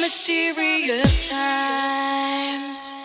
mysterious times.